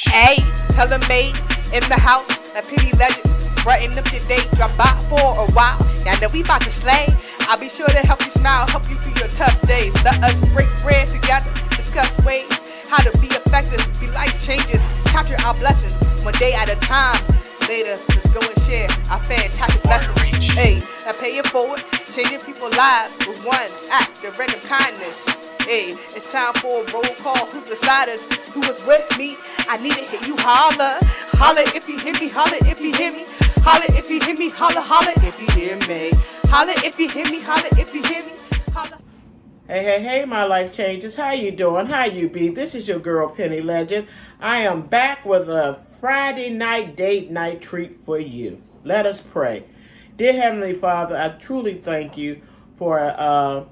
Hey, Tell Lord Made in the house, a Penny Legend, brighten up your day, drop by for a while. Now that we about to slay, I'll be sure to help you smile, help you through your tough days. Let us break bread together, discuss ways, how to be effective, be life changes, capture our blessings, one day at a time. Later, let's go and share our fantastic blessings. Hey, and pay it forward, changing people's lives with one act of random kindness. Hey, it's time for a roll call. Who's beside us? Who was with me? I need to hit you, holler. Holler if you hear me, holler if you hear me. Holler if you hear me, holler, holler if you hear me. Holler if you hear me, holler if you hear me. Holler. Hey, hey, hey, my life changes. How you doing? How you be? This is your girl, Penny Legend. I am back with a Friday night date night treat for you. Let us pray. Dear Heavenly Father, I truly thank you for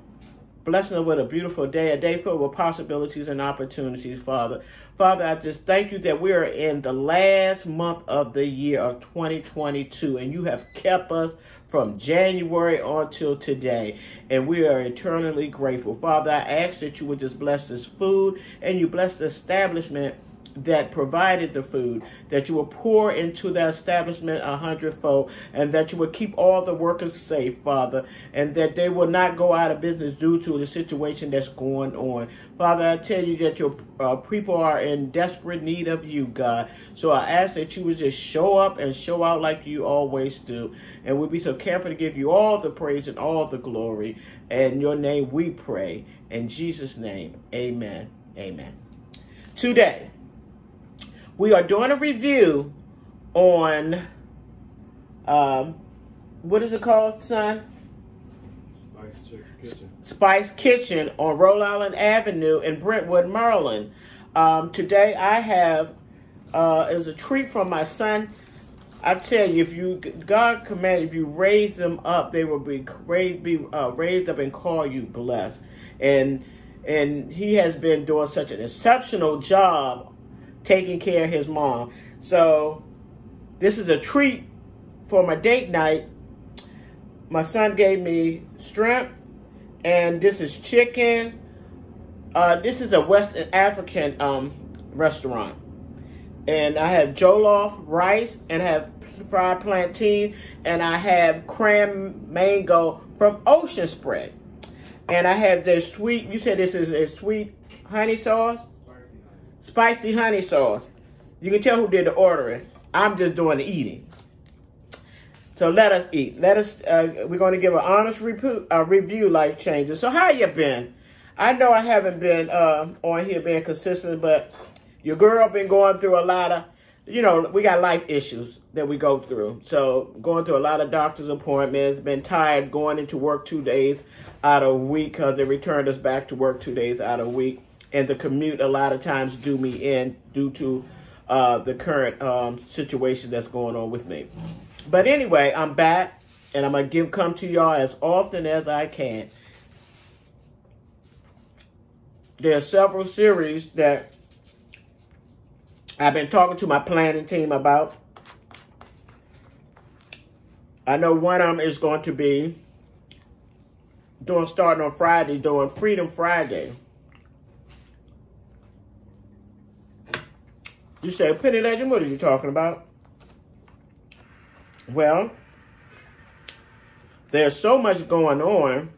blessing us with a beautiful day, a day filled with possibilities and opportunities, Father. Father, I just thank you that we are in the last month of the year of 2022, and you have kept us from January until today, and we are eternally grateful. Father, I ask that you would just bless this food, and you bless the establishment that provided the food, that you will pour into that establishment 100-fold, and that you will keep all the workers safe, Father, and that they will not go out of business due to the situation that's going on. Father, I tell you that your people are in desperate need of you, God. So I ask that you would just show up and show out like you always do. And we'll be so careful to give you all the praise and all the glory. And in your name we pray. In Jesus' name, amen. Amen. Today, we are doing a review on, what is it called, son? Spicy Kitchen. Spice Kitchen on Rhode Island Avenue in Brentwood, Maryland. Today I have, is a treat from my son. I tell you, if you, God command, if you raise them up, they will be raised up and call you blessed. And he has been doing such an exceptional job taking care of his mom. So this is a treat for my date night. My son gave me shrimp, and this is chicken. This is a West African restaurant. And I have jollof rice, and I have fried plantain, and I have cram mango from Ocean Spread. And I have this sweet, you said this is a sweet honey sauce? Spicy honey sauce. You can tell who did the ordering. I'm just doing the eating. So let us eat. Let us. We're going to give an honest review, life changes. So how you been? I know I haven't been on here being consistent, but your girl been going through a lot of, you know, we got life issues that we go through. So going through a lot of doctor's appointments, been tired, going into work 2 days out of a week because they returned us back to work 2 days out of a week. And the commute a lot of times do me in due to the current situation that's going on with me. But anyway, I'm back, and I'm going to come to y'all as often as I can. There are several series that I've been talking to my planning team about. I know one of them is going to be starting on Friday, doing Freedom Friday. You say, Penny Legend, what are you talking about? Well, there's so much going on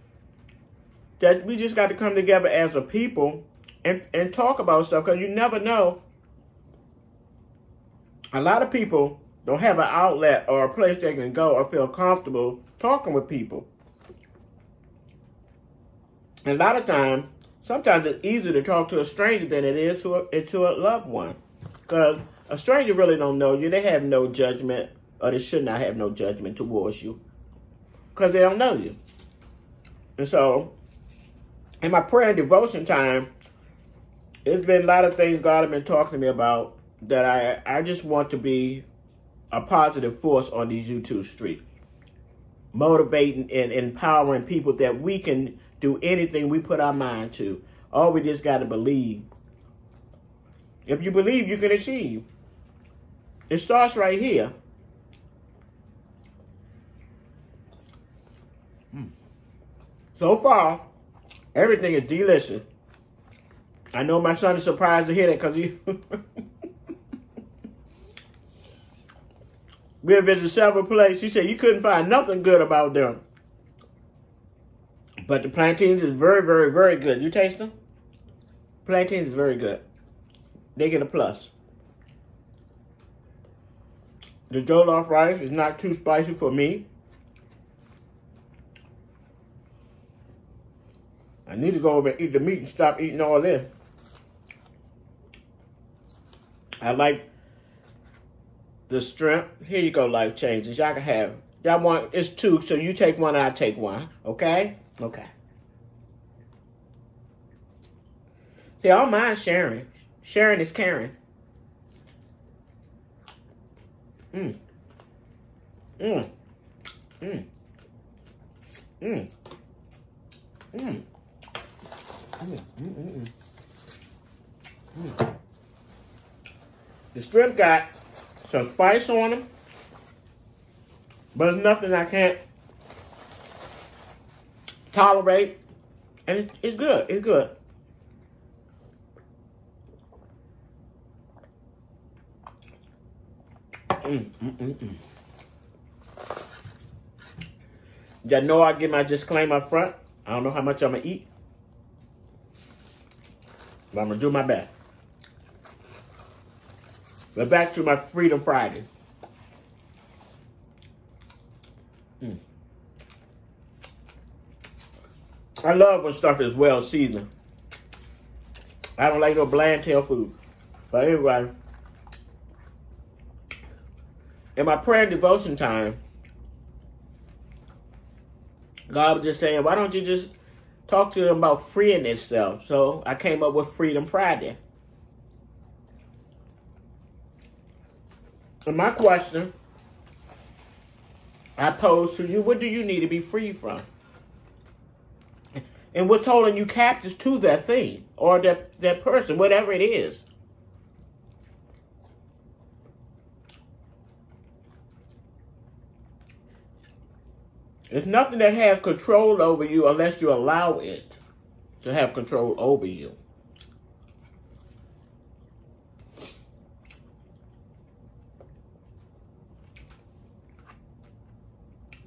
that we just got to come together as a people and talk about stuff, because you never know. A lot of people don't have an outlet or a place they can go or feel comfortable talking with people. And a lot of times, sometimes it's easier to talk to a stranger than it is to a loved one. Because a stranger really don't know you. They have no judgment, or they should not have no judgment towards you, because they don't know you. And so, in my prayer and devotion time, it's been a lot of things God has been talking to me about that I just want to be a positive force on these YouTube streets, motivating and empowering people that we can do anything we put our mind to. All we just got to believe. If you believe, you can achieve. It starts right here. So far, everything is delicious. I know my son is surprised to hear that, because he We were visiting several places. She said you couldn't find nothing good about them. But the plantains is very, very, very good. You taste them? Plantains is very good. They get a plus. The jollof rice is not too spicy for me. I need to go over and eat the meat and stop eating all this. I like the shrimp. Here you go, life changes. Y'all can have it. Y'all want, it's two, so you take one and I take one. Okay? Okay. See, I don't mind sharing. Sharing is caring. Mmm. Mmm. Mmm. Mmm. Mmm. Mm, mm, mm, mm. Mm. The shrimp got some spice on them, but it's nothing I can't tolerate, and it's good. It's good. Mm, mm, mm, mm. Y'all know I get my disclaimer up front. I don't know how much I'm gonna eat, but I'm gonna do my best. But back to my Freedom Friday. Mm. I love when stuff is well seasoned. I don't like no bland tail food. But anyway, in my prayer and devotion time, God was just saying, why don't you just talk to them about freeing themselves? So I came up with Freedom Friday. And my question I pose to you, what do you need to be free from? And what's holding you captive to that thing or that person, whatever it is? There's nothing that has control over you unless you allow it to have control over you.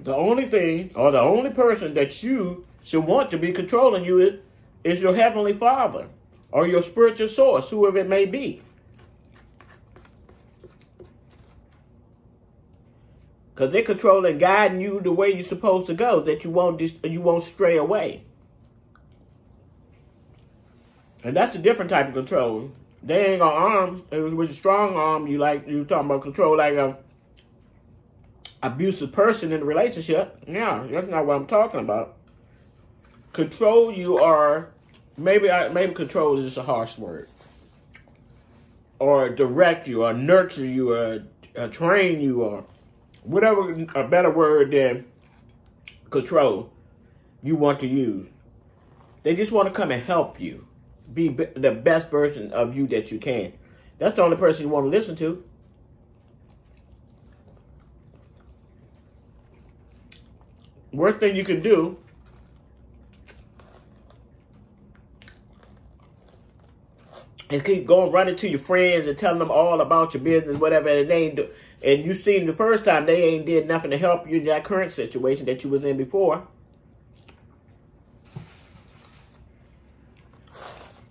The only thing or the only person that you should want to be controlling you is your Heavenly Father or your spiritual source, whoever it may be. Because they're controlling, guiding you the way you're supposed to go, that you won't stray away. And that's a different type of control. They ain't gonna arm, it was with a strong arm, you talking about control like a abusive person in the relationship. Yeah, that's not what I'm talking about. Control you are, maybe control is just a harsh word. Or direct you, or nurture you, or train you, or whatever a better word than control you want to use. They just want to come and help you be the best version of you that you can. That's the only person you want to listen to. Worst thing you can do is keep going running to your friends and telling them all about your business, whatever, and they ain't do. And you seen the first time they ain't did nothing to help you in that current situation that you was in before.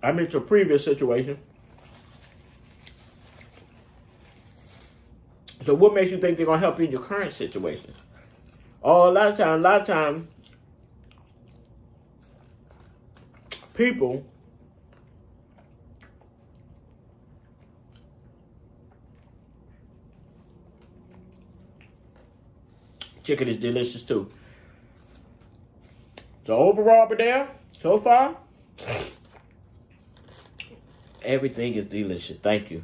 I meant your previous situation. So what makes you think they're gonna help you in your current situation? Oh, a lot of times, people chicken is delicious too. So overall, Bradell, so far, everything is delicious. Thank you.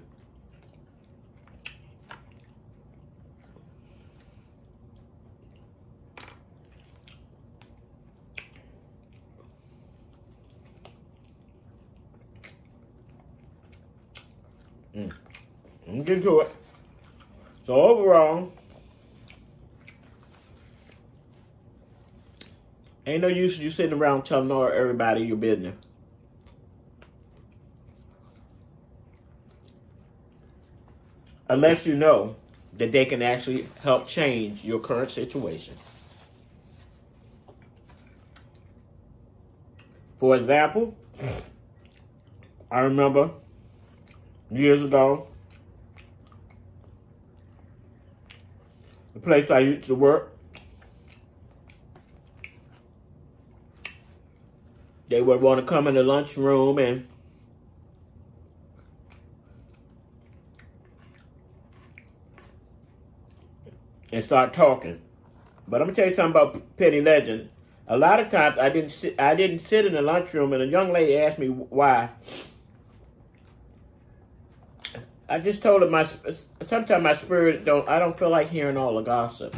I'm getting to it. So overall, ain't no use you sitting around telling everybody your business. Unless you know that they can actually help change your current situation. For example, I remember years ago, the place I used to work, they would want to come in the lunchroom and start talking. But I'm gonna tell you something about Penny Legend. A lot of times I didn't sit in the lunchroom, and a young lady asked me why. I just told her sometimes my spirit I don't feel like hearing all the gossip.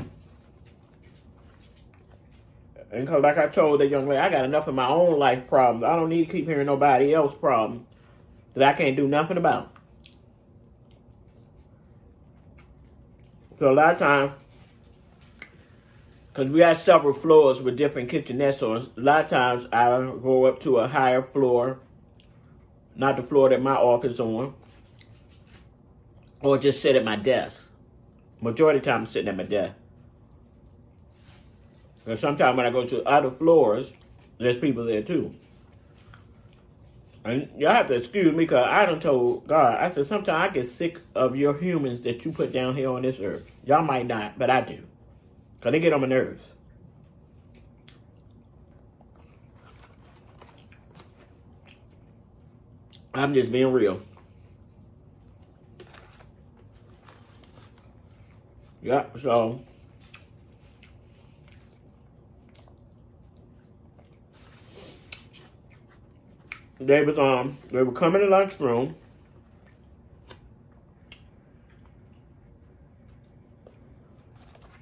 And cause like I told that young lady, I got enough of my own life problems. I don't need to keep hearing nobody else's problem that I can't do nothing about. So a lot of times, because we have several floors with different kitchenettes, so a lot of times I go up to a higher floor, not the floor that my office is on, or just sit at my desk. Majority of the time I'm sitting at my desk. Because sometimes when I go to other floors, there's people there too. And y'all have to excuse me, because I done told God, I said, sometimes I get sick of your humans that you put down here on this earth. Y'all might not, but I do. Because they get on my nerves. I'm just being real. Yeah, so they were coming to the lunchroom,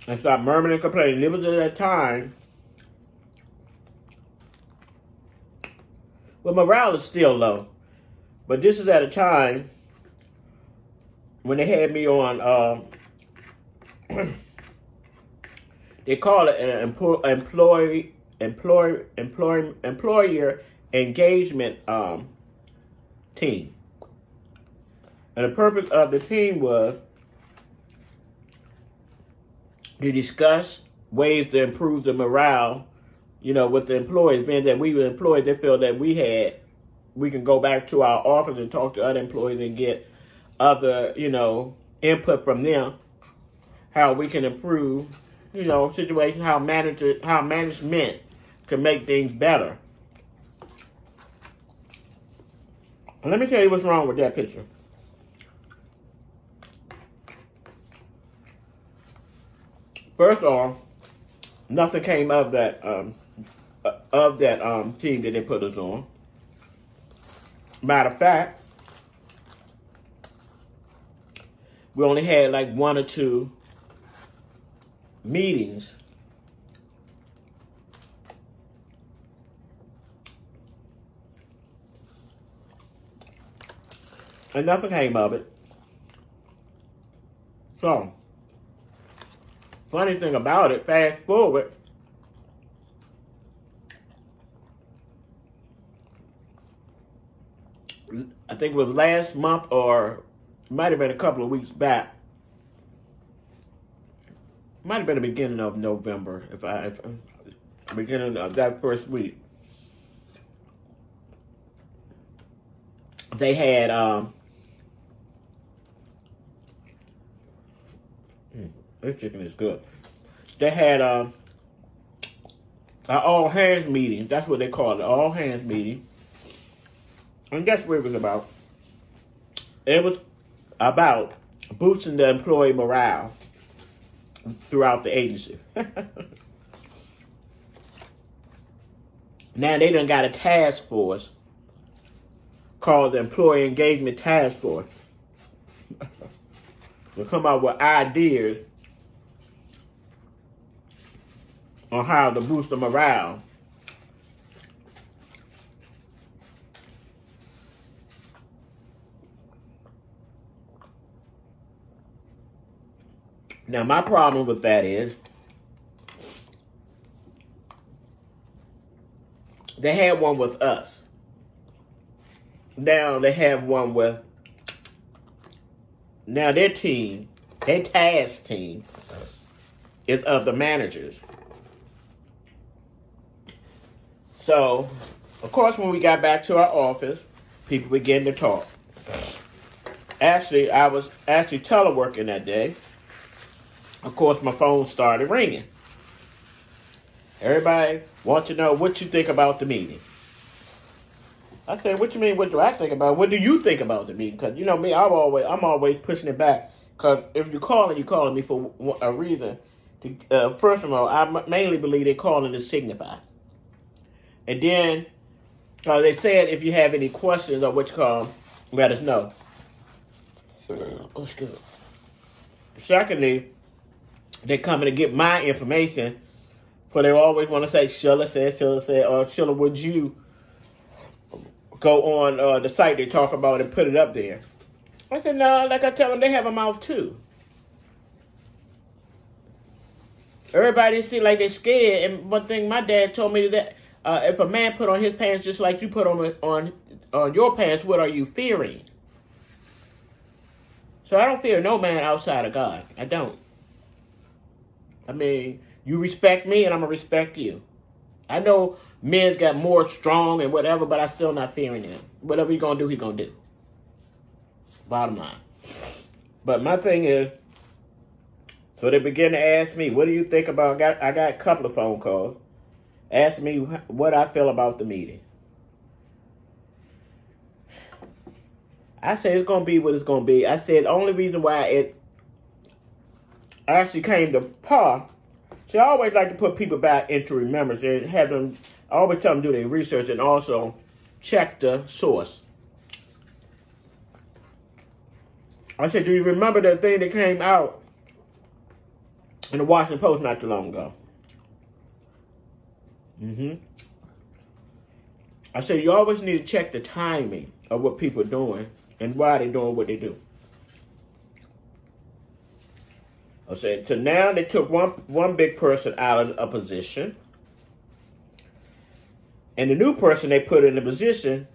and start murmuring and complaining. It was at that time, well, morale is still low, but this is at a time when they had me on. They call it an employer engagement team. And the purpose of the team was to discuss ways to improve the morale, you know, with the employees. Being that we were employees, they felt that we can go back to our office and talk to other employees and get other, you know, input from them. How we can improve, you know, situations, how management can make things better. And let me tell you what's wrong with that picture. First off, nothing came of that team that they put us on. Matter of fact, we only had like one or two meetings. And nothing came of it. So, funny thing about it, fast forward, I think it was last month, or it might have been a couple of weeks back. Might have been the beginning of November, beginning of that first week. They had this chicken is good. They had an all hands meeting. That's what they called it, all hands meeting. And guess what it was about? It was about boosting the employee morale throughout the agency. Now they done got a task force called the Employee Engagement Task Force. They come up with ideas on how to boost the morale. Now, my problem with that is they had one with us. Now they have one with, now their team Their task team is of the managers. So, of course, when we got back to our office, people began to talk. Actually, I was actually teleworking that day. Of course, my phone started ringing. Everybody wants to know what you think about the meeting. I said, what you mean, what do I think about? What do you think about the meeting? Because, you know me, I'm always pushing it back. Because if you're calling me for a reason. First of all, I mainly believe they're calling to signify. And then, they said if you have any questions or what you call, let us know. Secondly, they're coming to get my information. For they always want to say, Sheila said, or Sheila, would you go on the site they talk about and put it up there? I said, no, like I tell them, they have a mouth too. Everybody seems like they're scared. And one thing my dad told me that if a man put on his pants just like you put on your pants, what are you fearing? So I don't fear no man outside of God. I don't. I mean, you respect me and I'm going to respect you. I know men's got more strong and whatever, but I'm still not fearing him. Whatever he's going to do, he's going to do. Bottom line. But my thing is, so they begin to ask me, what do you think about, I got a couple of phone calls, asked me what I feel about the meeting. I said, it's going to be what it's going to be. I said, the only reason why I actually came to par, see, I always like to put people back into remembrance and have them, I always tell them to do their research and also check the source. I said, do you remember the thing that came out in the Washington Post not too long ago? I said, you always need to check the timing of what people are doing and why they're doing what they do. I said, so now they took one big person out of a position. And the new person they put in the position,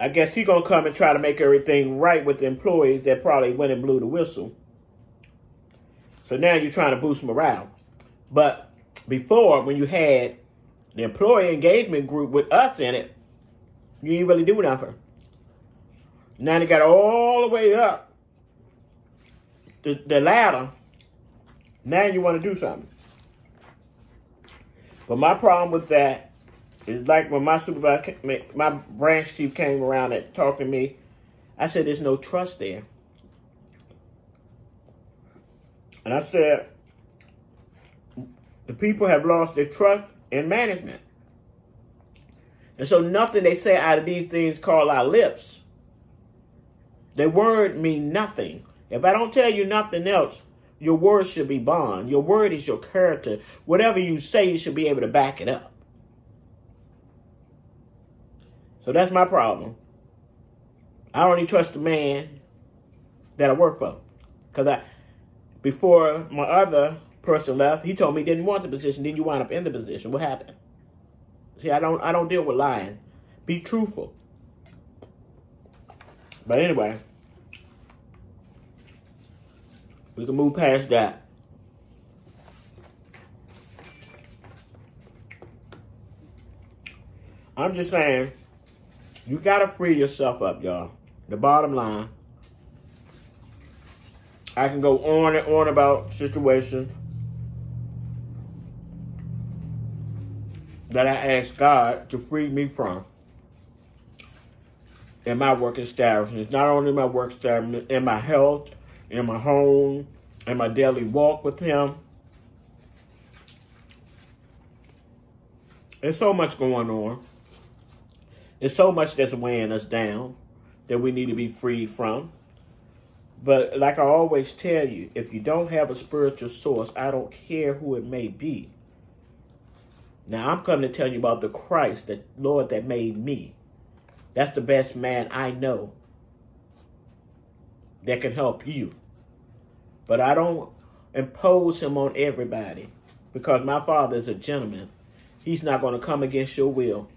I guess he's going to come and try to make everything right with the employees that probably went and blew the whistle. So now you're trying to boost morale. But before, when you had the employee engagement group with us in it, you didn't really do nothing. Now they got all the way up the ladder. Now you want to do something. But my problem with that is, like when my supervisor, my branch chief came around and talked to me, I said, there's no trust there. And I said, the people have lost their trust in management. And so nothing they say out of these things called our lips, their word mean nothing. If I don't tell you nothing else, your word should be bond. Your word is your character. Whatever you say, you should be able to back it up. So that's my problem. I only trust the man that I work for. Because before my other person left, he told me he didn't want the position. Then you wind up in the position. What happened? See, I don't deal with lying. Be truthful. But anyway, we can move past that. I'm just saying, you gotta free yourself up, y'all. The bottom line, I can go on and on about situations that I asked God to free me from in my work establishment. It's not only my work establishment, in my health, in my home, in my daily walk with him. There's so much going on. There's so much that's weighing us down that we need to be freed from. But like I always tell you, if you don't have a spiritual source, I don't care who it may be. Now, I'm coming to tell you about the Christ, the Lord that made me. That's the best man I know that can help you. But I don't impose him on everybody, because my father is a gentleman. He's not going to come against your will.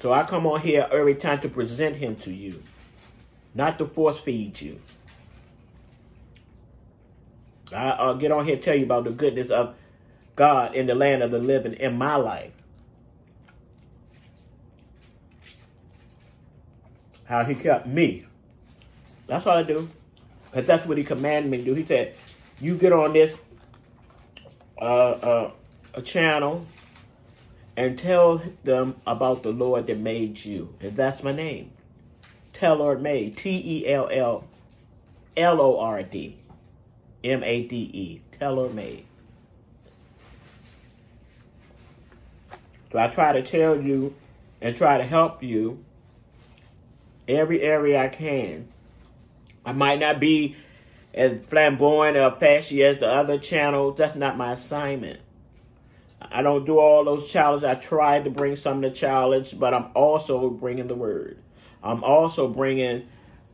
So I come on here every time to present him to you, not to force feed you. I'll get on here and tell you about the goodness of God in the land of the living in my life. How he kept me. That's all I do. Because that's what he commanded me to do. He said, you get on this a channel and tell them about the Lord that made you. And that's my name. Tell Lord Made. T-E-L-L-L-O-R-D-M-A-D-E. Tell Lord Made. So I try to tell you and try to help you every area I can. I might not be as flamboyant or flashy as the other channels. That's not my assignment. I don't do all those challenges. I tried to bring some of the challenge, but I'm also bringing the word. I'm also bringing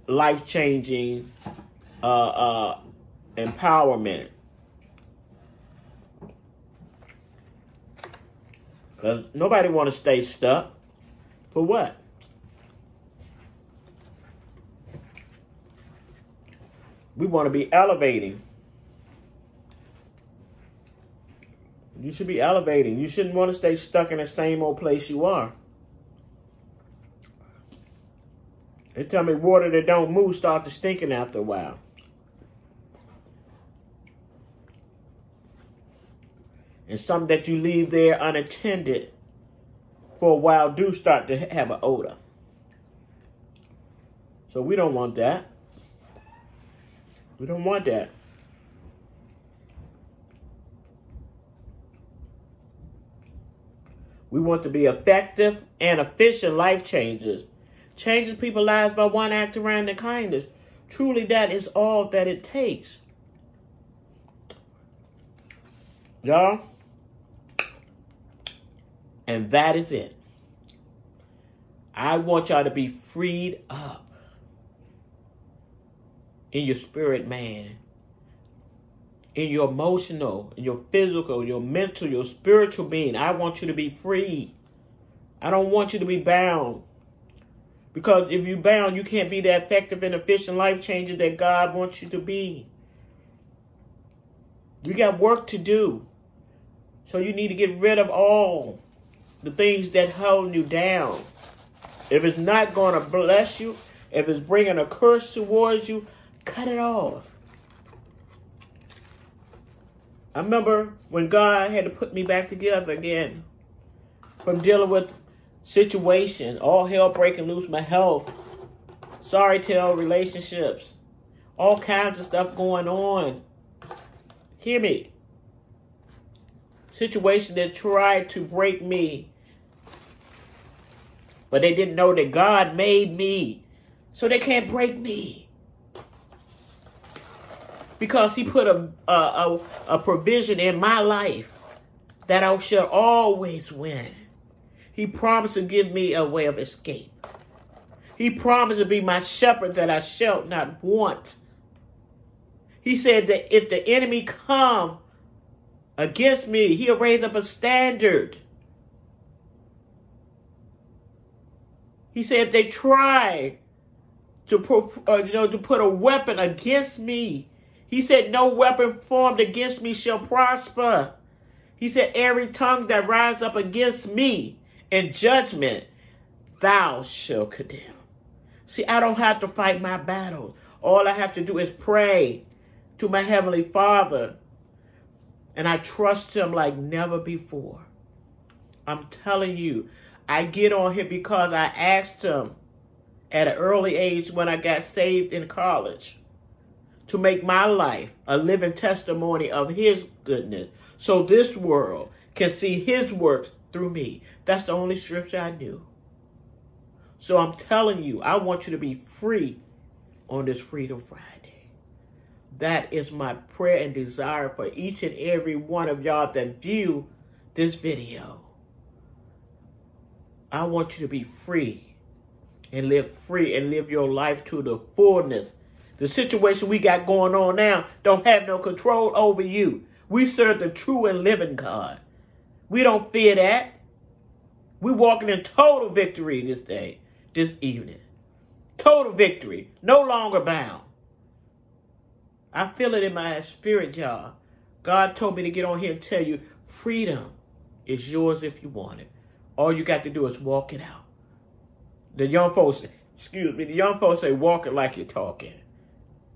life-changing empowerment. Because nobody want to stay stuck. For what? We want to be elevating. You should be elevating. You shouldn't want to stay stuck in the same old place you are. They tell me water that don't move start to stinking after a while. And some that you leave there unattended for a while do start to have an odor. So we don't want that. We don't want that. We want to be effective and efficient life changers. Changes people's lives by one act around the kindness. Truly, that is all that it takes. Y'all? And that is it. I want y'all to be freed up in your spirit, man, in your emotional, in your physical, your mental, your spiritual being. I want you to be free. I don't want you to be bound. Because if you're bound, you can't be that effective and efficient life changer that God wants you to be. You got work to do. So you need to get rid of all the things that hold you down. If it's not going to bless you, if it's bringing a curse towards you, cut it off. I remember when God had to put me back together again from dealing with situations, all hell breaking loose, my health, sorry tell relationships, all kinds of stuff going on. Hear me. Situations that tried to break me, but they didn't know that God made me, so they can't break me. Because he put a provision in my life that I shall always win. He promised to give me a way of escape. He promised to be my shepherd that I shall not want. He said that if the enemy come against me, he'll raise up a standard. He said if they try to put a weapon against me, he said, no weapon formed against me shall prosper. He said, every tongue that rises up against me in judgment, thou shalt condemn. See, I don't have to fight my battles. All I have to do is pray to my Heavenly Father. And I trust him like never before. I'm telling you, I get on here because I asked him at an early age when I got saved in college, to make my life a living testimony of his goodness, so this world can see his works through me. That's the only scripture I knew. So I'm telling you, I want you to be free on this Freedom Friday. That is my prayer and desire for each and every one of y'all that view this video. I want you to be free and live free and live your life to the fullness. The situation we got going on now don't have no control over you. We serve the true and living God. We don't fear that. We're walking in total victory this day, this evening. Total victory. No longer bound. I feel it in my spirit, y'all. God told me to get on here and tell you, freedom is yours if you want it. All you got to do is walk it out. The young folks, excuse me, the young folks say, walk it like you're talking.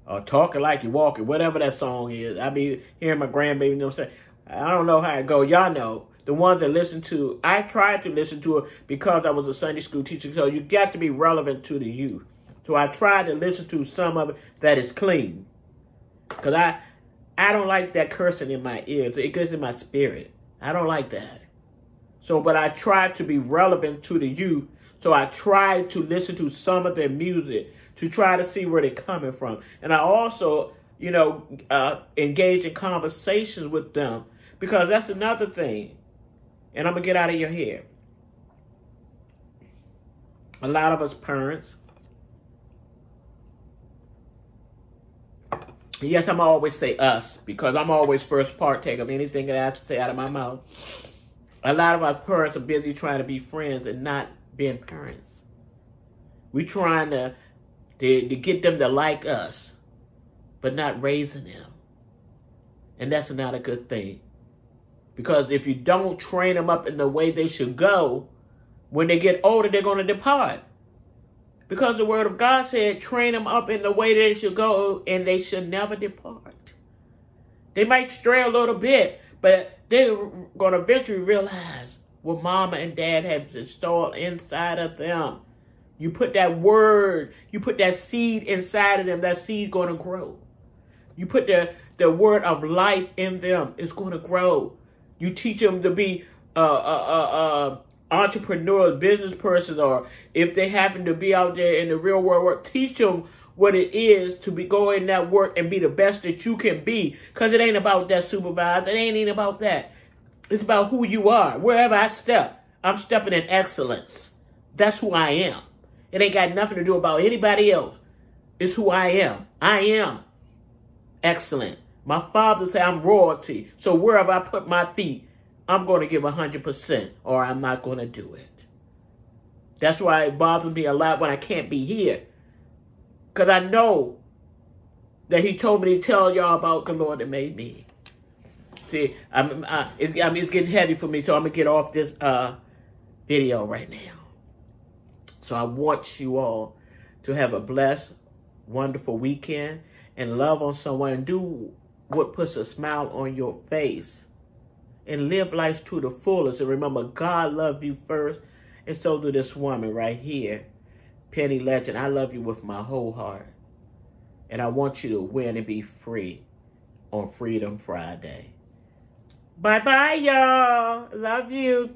Or talk it like you're walking, whatever that song is. I be hearing my grandbaby, you know what I'm saying? I don't know how it go. Y'all know, the ones that listen to, I tried to listen to it because I was a Sunday school teacher. So you got to be relevant to the youth. So I tried to listen to some of it that is clean. Because I don't like that cursing in my ears. It gets in my spirit. I don't like that. So, but I tried to be relevant to the youth. So I tried to listen to some of their music to try to see where they're coming from. And I also, you know, engage in conversations with them, because that's another thing. And I'm going to get out of your hair. A lot of us parents. Yes, I'm always say us, because I'm always first partake of anything that I have to say out of my mouth. A lot of our parents are busy trying to be friends and not being parents. We're trying to get them to like us, but not raising them. And that's not a good thing. Because if you don't train them up in the way they should go, when they get older, they're going to depart. Because the word of God said, train them up in the way they should go, and they should never depart. They might stray a little bit, but they're going to eventually realize what mama and dad have installed inside of them. You put that word, you put that seed inside of them, that seed going to grow. You put the word of life in them, it's going to grow. You teach them to be entrepreneurs, business persons, or if they happen to be out there in the real world work, teach them what it is to be going that work and be the best that you can be. Because it ain't about that supervisor. It ain't even about that. It's about who you are. Wherever I step, I'm stepping in excellence. That's who I am. It ain't got nothing to do about anybody else. It's who I am. I am excellent. My father said I'm royalty. So wherever I put my feet, I'm going to give 100% or I'm not going to do it. That's why it bothers me a lot when I can't be here. Because I know that he told me to tell y'all about the Lord that made me. See, it's getting heavy for me, so I'm going to get off this video right now. So I want you all to have a blessed, wonderful weekend and love on someone and do what puts a smile on your face. And live life to the fullest. And remember, God loved you first. And so did this woman right here, Penny Legend. I love you with my whole heart. And I want you to win and be free on Freedom Friday. Bye-bye, y'all. Love you.